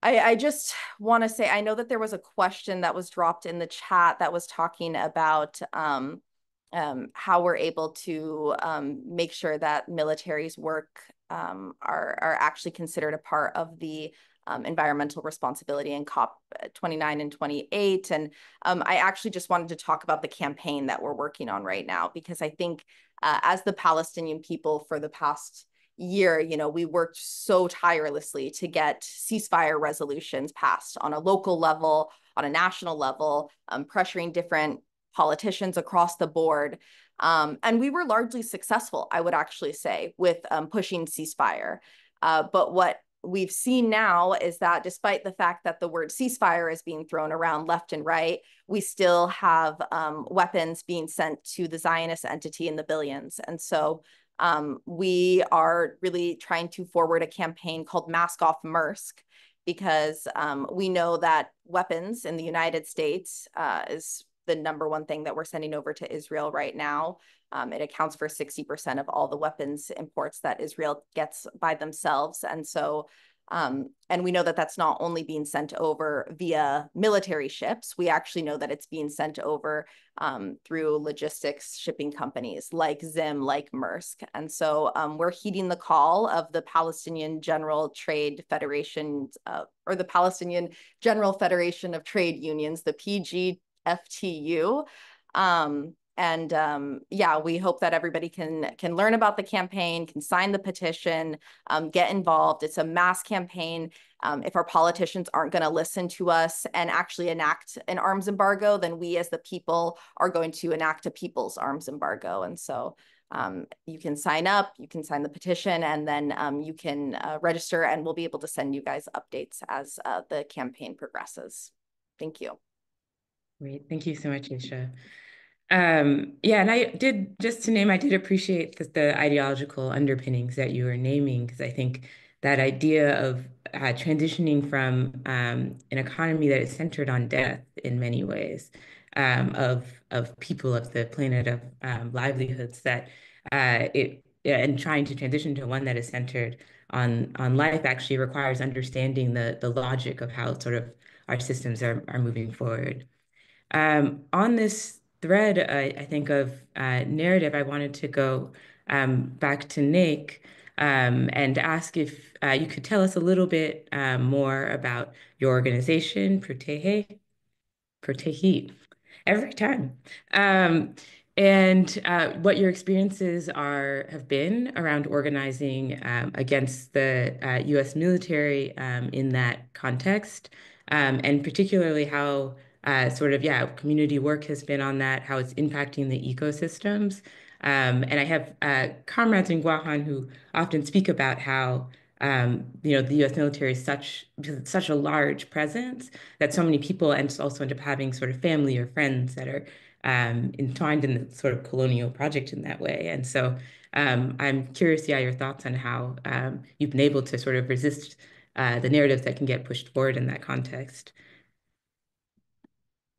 I, I just want to say, I know that there was a question that was dropped in the chat that was talking about um, um, how we're able to um, make sure that militaries' work um, are, are actually considered a part of the um, environmental responsibility in COP twenty-nine and twenty-eight. And um, I actually just wanted to talk about the campaign that we're working on right now, because I think uh, as the Palestinian people for the past year, you know, we worked so tirelessly to get ceasefire resolutions passed on a local level, on a national level, um, pressuring different politicians across the board. Um, and we were largely successful, I would actually say, with um, pushing ceasefire. Uh, but what we've seen now is that despite the fact that the word ceasefire is being thrown around left and right, we still have um, weapons being sent to the Zionist entity in the billions. And so Um, we are really trying to forward a campaign called Mask Off Maersk, because um, we know that weapons in the United States uh, is the number one thing that we're sending over to Israel right now. Um, it accounts for sixty percent of all the weapons imports that Israel gets by themselves. And so, um, and we know that that's not only being sent over via military ships, we actually know that it's being sent over um, through logistics shipping companies like Zim, like Maersk. And so um, we're heeding the call of the Palestinian General Trade Federation, uh, or the Palestinian General Federation of Trade Unions, the P G F T U. Um, And um, yeah, we hope that everybody can can learn about the campaign, can sign the petition, um, get involved. It's a mass campaign. Um, if our politicians aren't going to listen to us and actually enact an arms embargo, then we as the people are going to enact a people's arms embargo. And so um, you can sign up, you can sign the petition, and then um, you can uh, register, and we'll be able to send you guys updates as uh, the campaign progresses. Thank you. Great. Thank you so much, Aisha. Um, yeah, and I did, just to name, I did appreciate the, the ideological underpinnings that you were naming, because I think that idea of uh, transitioning from um, an economy that is centered on death in many ways, um, of of people, of the planet, of um, livelihoods, that uh, it and trying to transition to one that is centered on on life actually requires understanding the the logic of how sort of our systems are are moving forward. Um, on this thread, uh, I think, of uh, narrative, I wanted to go um, back to Nake um, and ask if uh, you could tell us a little bit um, more about your organization, Protehe, Protehe, every time, um, and uh, what your experiences are have been around organizing um, against the uh, U S military um, in that context, um, and particularly how uh, sort of, yeah, community work has been on that, how it's impacting the ecosystems. Um, and I have uh, comrades in Guahan who often speak about how, um, you know, the U S military is such, such a large presence that so many people and also end up having sort of family or friends that are um, entwined in the sort of colonial project in that way. And so um, I'm curious, yeah, your thoughts on how um, you've been able to sort of resist uh, the narratives that can get pushed forward in that context.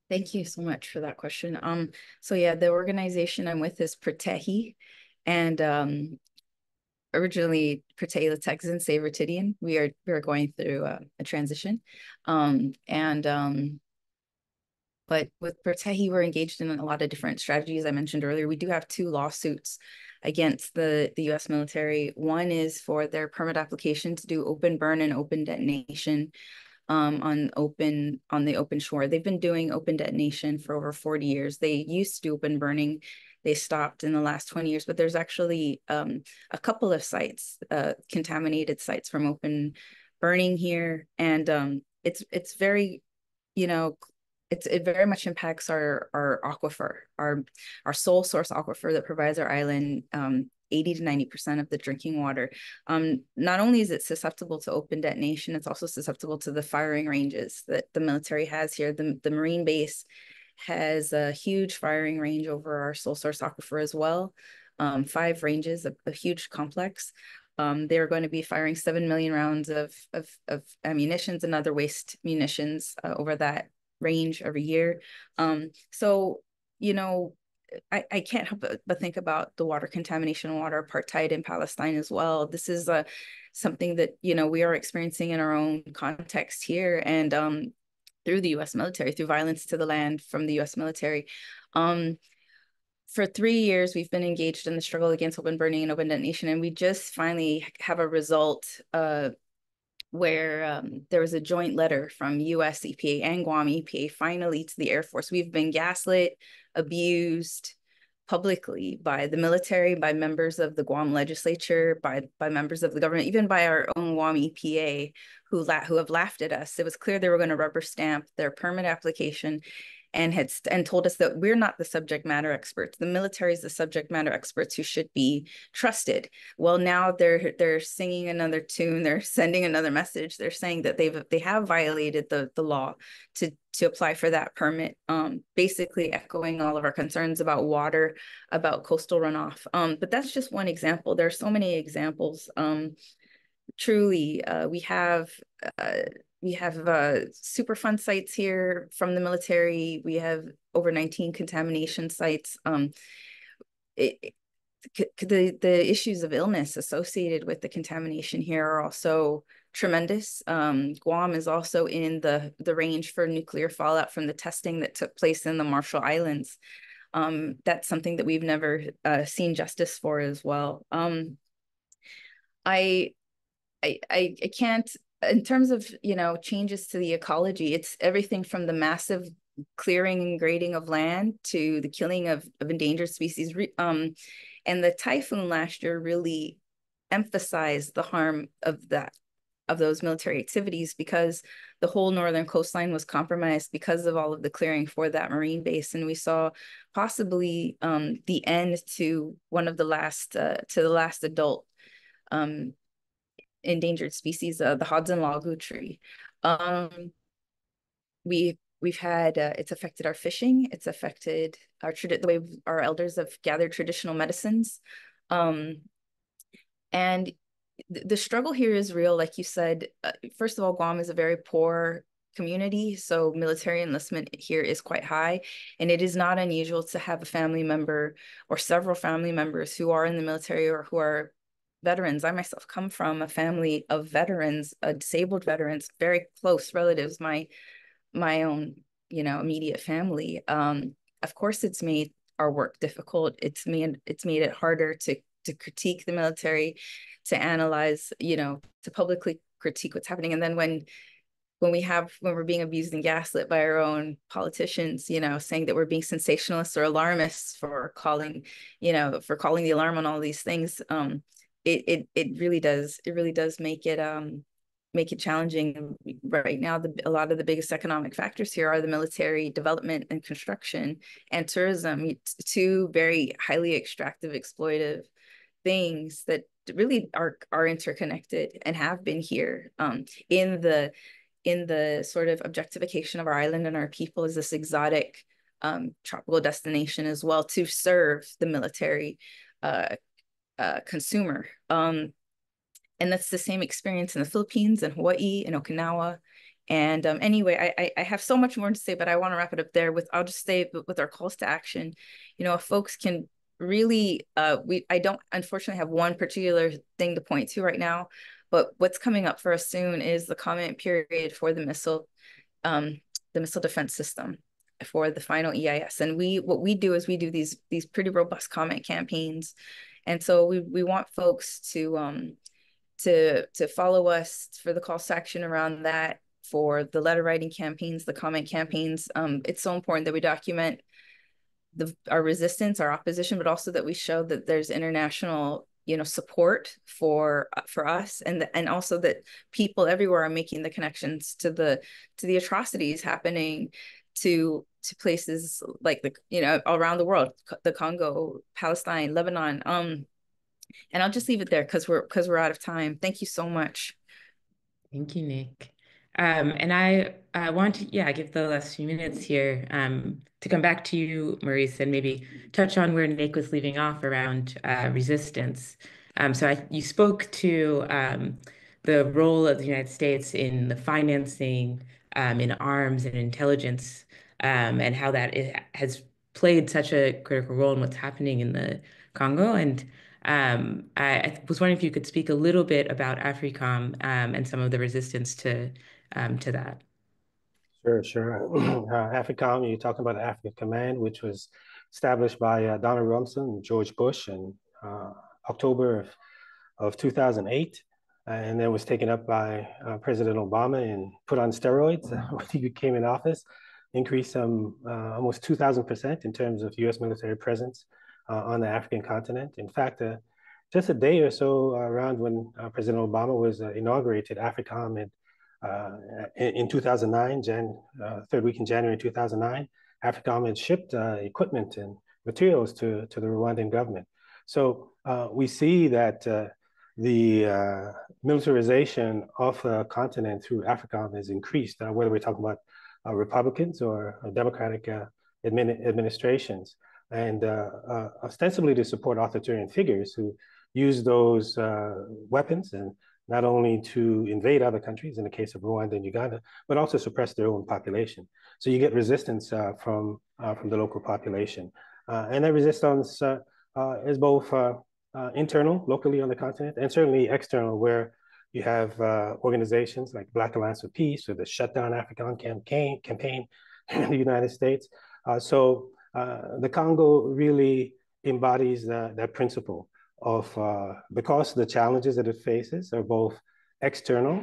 Thank you so much for that question. Um, so yeah, the organization I'm with is Protehe, and um, originally Protehe Latex and Save Ritidian. We are we are going through a, a transition, um, and um, but with Protehe, we're engaged in a lot of different strategies. I mentioned earlier, we do have two lawsuits against the the U S military. One is for their permit application to do open burn and open detonation. Um, on open on the open shore. They've been doing open detonation for over forty years. They used to do open burning. They stopped in the last twenty years, but there's actually um, a couple of sites, uh, contaminated sites from open burning here. And um, it's it's very, you know, it's it very much impacts our our aquifer, our our sole source aquifer that provides our island um, eighty to ninety percent of the drinking water. Um, not only is it susceptible to open detonation, it's also susceptible to the firing ranges that the military has here. The, the Marine base has a huge firing range over our sole source aquifer as well. Um, five ranges, a, a huge complex. Um, they're going to be firing seven million rounds of, of, of ammunitions and other waste munitions uh, over that range every year. Um, so, you know, I, I can't help but think about the water contamination and water apartheid in Palestine as well. This is uh, something that, you know, we are experiencing in our own context here, and um, through the U S military, through violence to the land from the U S military. Um, for three years, we've been engaged in the struggle against open burning and open detonation, and we just finally have a result uh, where um, there was a joint letter from U S E P A and Guam E P A finally to the Air Force. We've been gaslit, abused publicly by the military, by members of the Guam legislature, by by members of the government, even by our own Guam E P A, who la who have laughed at us. It was clear they were going to rubber stamp their permit application, and had and told us that we're not the subject matter experts. The military is the subject matter experts who should be trusted. Well, now they're they're singing another tune. They're sending another message. They're saying that they've they have violated the the law to. to apply for that permit, um, basically echoing all of our concerns about water, about coastal runoff. Um, but that's just one example. There are so many examples. Um, truly, uh, we have uh, we have uh, Superfund sites here from the military. We have over nineteen contamination sites. Um, it, it, the, the issues of illness associated with the contamination here are also tremendous. Um, Guam is also in the, the range for nuclear fallout from the testing that took place in the Marshall Islands. Um, that's something that we've never uh, seen justice for as well. Um, I, I, I can't, in terms of, you know, changes to the ecology, it's everything from the massive clearing and grading of land to the killing of, of endangered species. Um, and the typhoon last year really emphasized the harm of that. of those military activities, because the whole northern coastline was compromised because of all of the clearing for that Marine base. And we saw possibly um, the end to one of the last, uh, to the last adult um, endangered species, uh, the Hodson Lagu tree. Um, we, we've had, uh, it's affected our fishing, it's affected our the way our elders have gathered traditional medicines. Um, and The struggle here is real. Like you said, uh, first of all, Guam is a very poor community, so military enlistment here is quite high, and it is not unusual to have a family member or several family members who are in the military or who are veterans. I myself come from a family of veterans, uh, disabled veterans, very close relatives, my my own, you know, immediate family. Um, of course, it's made our work difficult. It's made it's made it harder to to critique the military, to analyze, you know, to publicly critique what's happening. And then when when we have, when we're being abused and gaslit by our own politicians, you know, saying that we're being sensationalists or alarmists for calling, you know, for calling the alarm on all these things, um, it it it really does, it really does make it um make it challenging. Right now, the, a lot of the biggest economic factors here are the military, development and construction, and tourism, two very highly extractive, exploitive things that really are are interconnected and have been here um, in the in the sort of objectification of our island and our people as this exotic um, tropical destination as well to serve the military uh, uh, consumer. Um, And that's the same experience in the Philippines and Hawaii and Okinawa. And um, anyway, I, I have so much more to say, but I want to wrap it up there with, I'll just say with our calls to action. You know, if folks can really, uh, we I don't unfortunately have one particular thing to point to right now, but what's coming up for us soon is the comment period for the missile, um, the missile defense system for the final E I S. And we what we do is we do these, these pretty robust comment campaigns. And so we, we want folks to, um, to to follow us for the call section around that, for the letter writing campaigns, the comment campaigns. Um, it's so important that we document the, our resistance, our opposition, but also that we show that there's international, you know, support for for us, and the, and also that people everywhere are making the connections to the to the atrocities happening to to places like the you know around the world, the Congo, Palestine, Lebanon. Um, And I'll just leave it there because we're because we're out of time. Thank you so much. Thank you, Nake. Um, and I uh, want to, yeah, give the last few minutes here um, to come back to you, Maurice, and maybe touch on where Nake was leaving off around uh, resistance. Um, so I, you spoke to um, the role of the United States in the financing, um, in arms and intelligence, um, and how that it has played such a critical role in what's happening in the Congo. And Um, I, I was wondering if you could speak a little bit about AFRICOM um, and some of the resistance to um, to that. Sure, sure. Uh, AFRICOM, you're talking about the Africa Command, which was established by uh, Donald Rumsfeld and George Bush in uh, October of, of two thousand eight, and then was taken up by uh, President Obama and put on steroids when he came in office, increased some uh, almost two thousand percent in terms of U S military presence Uh, on the African continent. In fact, uh, just a day or so around when uh, President Obama was uh, inaugurated, AFRICOM had, uh, in, in two thousand nine, Jan, uh, third week in January two thousand nine, AFRICOM had shipped uh, equipment and materials to, to the Rwandan government. So uh, we see that uh, the uh, militarization of the continent through AFRICOM has increased, uh, whether we're talking about uh, Republicans or uh, Democratic uh, admin administrations. and uh, uh, ostensibly to support authoritarian figures who use those uh, weapons, and not only to invade other countries, in the case of Rwanda and Uganda, but also suppress their own population. So you get resistance uh, from, uh, from the local population. Uh, and that resistance uh, uh, is both uh, uh, internal, locally on the continent, and certainly external, where you have uh, organizations like Black Alliance for Peace, or the Shutdown AFRICOM campaign, campaign in the United States. Uh, so. Uh, the Congo really embodies the, that principle of, uh, because the challenges that it faces are both external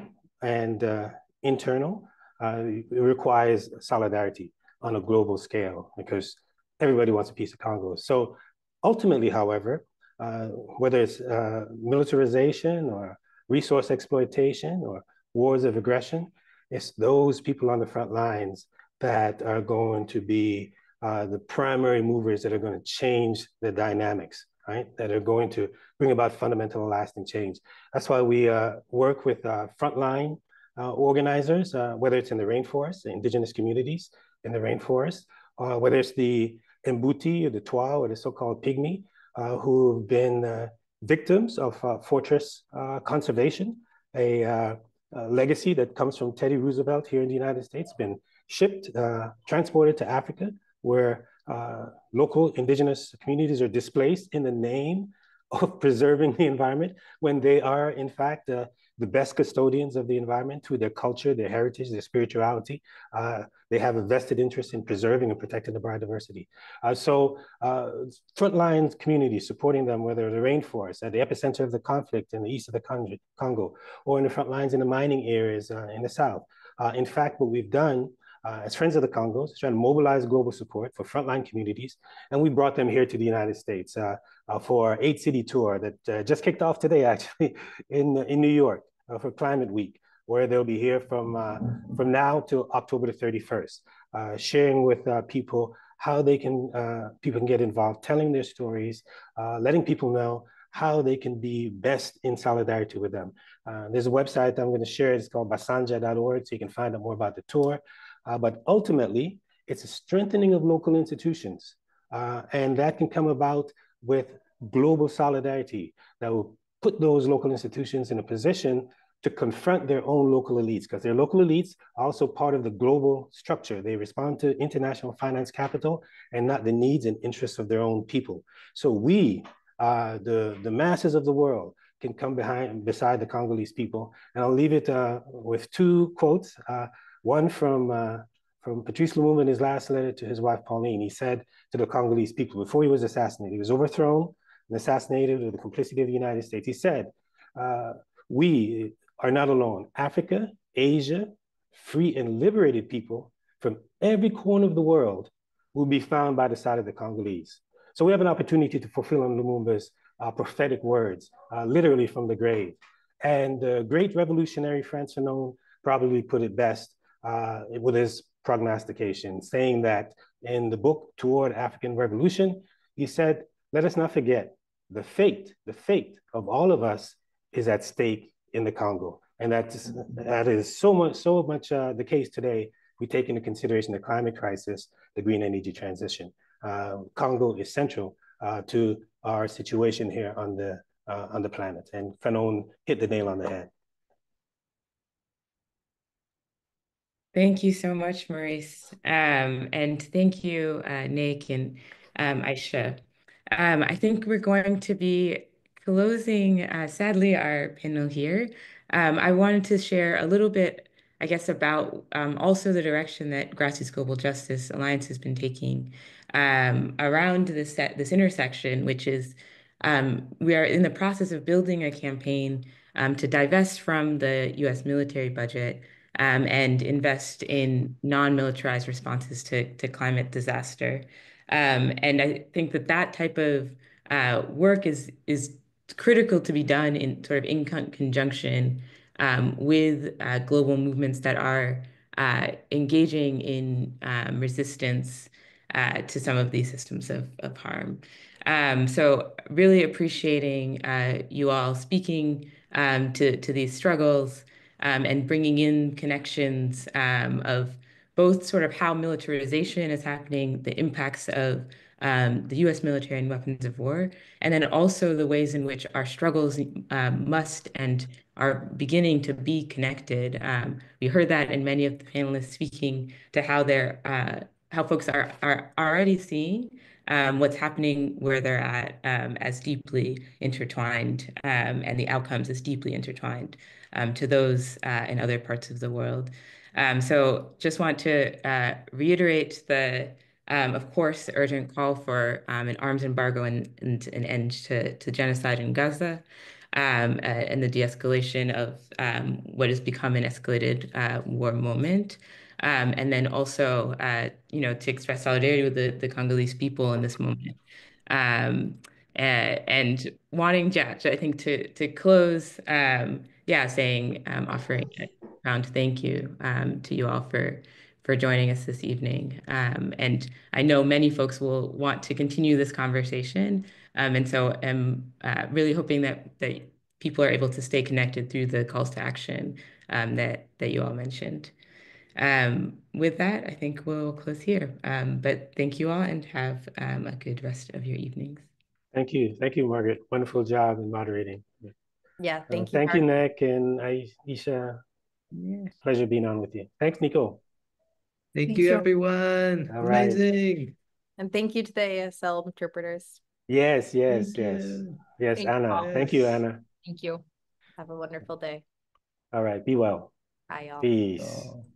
and uh, internal, uh, it requires solidarity on a global scale because everybody wants a piece of Congo. So ultimately, however, uh, whether it's uh, militarization or resource exploitation or wars of aggression, it's those people on the front lines that are going to be Uh, the primary movers that are going to change the dynamics, right? That are going to bring about fundamental lasting change. That's why we uh, work with uh, frontline uh, organizers, uh, whether it's in the rainforest, the indigenous communities in the rainforest, uh, whether it's the Mbuti or the Twa or the so-called Pygmy, uh, who've been uh, victims of uh, fortress uh, conservation, a, uh, a legacy that comes from Teddy Roosevelt here in the United States, been shipped, uh, transported to Africa, where uh, local indigenous communities are displaced in the name of preserving the environment when they are in fact uh, the best custodians of the environment through their culture, their heritage, their spirituality. Uh, they have a vested interest in preserving and protecting the biodiversity. Uh, so uh, frontline communities, supporting them, whether the rainforest, at the epicenter of the conflict in the east of the Congo, or in the front lines in the mining areas uh, in the south. Uh, in fact, what we've done Uh, as Friends of the Congo, trying to mobilize global support for frontline communities, and we brought them here to the United States uh, uh, for eight city tour that uh, just kicked off today, actually, in in New York uh, for Climate Week, where they'll be here from uh, from now to October the thirty-first, uh, sharing with uh, people how they can uh, people can get involved, telling their stories, uh, letting people know how they can be best in solidarity with them. Uh, there's a website that I'm going to share. It's called basanja dot org, so you can find out more about the tour. Uh, but ultimately, it's a strengthening of local institutions. Uh, and that can come about with global solidarity that will put those local institutions in a position to confront their own local elites, because their local elites are also part of the global structure. They respond to international finance capital and not the needs and interests of their own people. So we, uh, the, the masses of the world, can come behind beside the Congolese people. And I'll leave it uh, with two quotes. Uh, One from, uh, from Patrice Lumumba in his last letter to his wife, Pauline. He said to the Congolese people before he was assassinated, he was overthrown and assassinated with the complicity of the United States. He said, uh, we are not alone. Africa, Asia, free and liberated people from every corner of the world will be found by the side of the Congolese. So we have an opportunity to fulfill on Lumumba's uh, prophetic words, uh, literally from the grave. And the great revolutionary Frantz Fanon probably put it best, Uh, with his prognostication, saying that in the book Toward African Revolution, he said, let us not forget the fate, the fate of all of us is at stake in the Congo. And that's, that is so much, so much uh, the case today. We take into consideration the climate crisis, the green energy transition. Uh, Congo is central uh, to our situation here on the, uh, on the planet. And Fanon hit the nail on the head. Thank you so much, Maurice. Um, and thank you, uh, Nake and um, Aisha. Um, I think we're going to be closing, uh, sadly, our panel here. Um, I wanted to share a little bit, I guess, about um, also the direction that Grassroots Global Justice Alliance has been taking um, around this, this intersection, which is um, we are in the process of building a campaign um, to divest from the U S military budget Um, and invest in non-militarized responses to, to climate disaster. Um, and I think that that type of uh, work is, is critical to be done in sort of in con conjunction um, with uh, global movements that are uh, engaging in um, resistance uh, to some of these systems of, of harm. Um, so really appreciating uh, you all speaking um, to, to these struggles, Um, and bringing in connections um, of both sort of how militarization is happening, the impacts of um, the U S military and weapons of war, and then also the ways in which our struggles um, must and are beginning to be connected. Um, we heard that in many of the panelists speaking to how they're, uh, how folks are, are already seeing um, what's happening where they're at um, as deeply intertwined um, and the outcomes as deeply intertwined Um, to those uh, in other parts of the world. Um, so just want to uh, reiterate the, um, of course, the urgent call for um, an arms embargo and an end to, to genocide in Gaza um, uh, and the de-escalation of um, what has become an escalated uh, war moment. Um, and then also, uh, you know, to express solidarity with the, the Congolese people in this moment. Um, uh, and wanting, yeah, I think to, to close, um, Yeah, saying, um, offering a round thank you um, to you all for, for joining us this evening. Um, and I know many folks will want to continue this conversation. Um, and so I'm uh, really hoping that, that people are able to stay connected through the calls to action um, that, that you all mentioned. Um, with that, I think we'll close here. Um, but thank you all and have um, a good rest of your evenings. Thank you. Thank you, Margaret. Wonderful job in moderating. Yeah, thank you. Uh, thank you, Nake and Aisha. Yes. Pleasure being on with you. Thanks, Nico. Thank, thank you, you, everyone. All right. Amazing. And thank you to the A S L interpreters. Yes, yes, thank yes. You. Yes, thank Anna. Yes. Thank you, Anna. Thank you. Have a wonderful day. All right. Be well. Bye, y'all. Peace. Oh.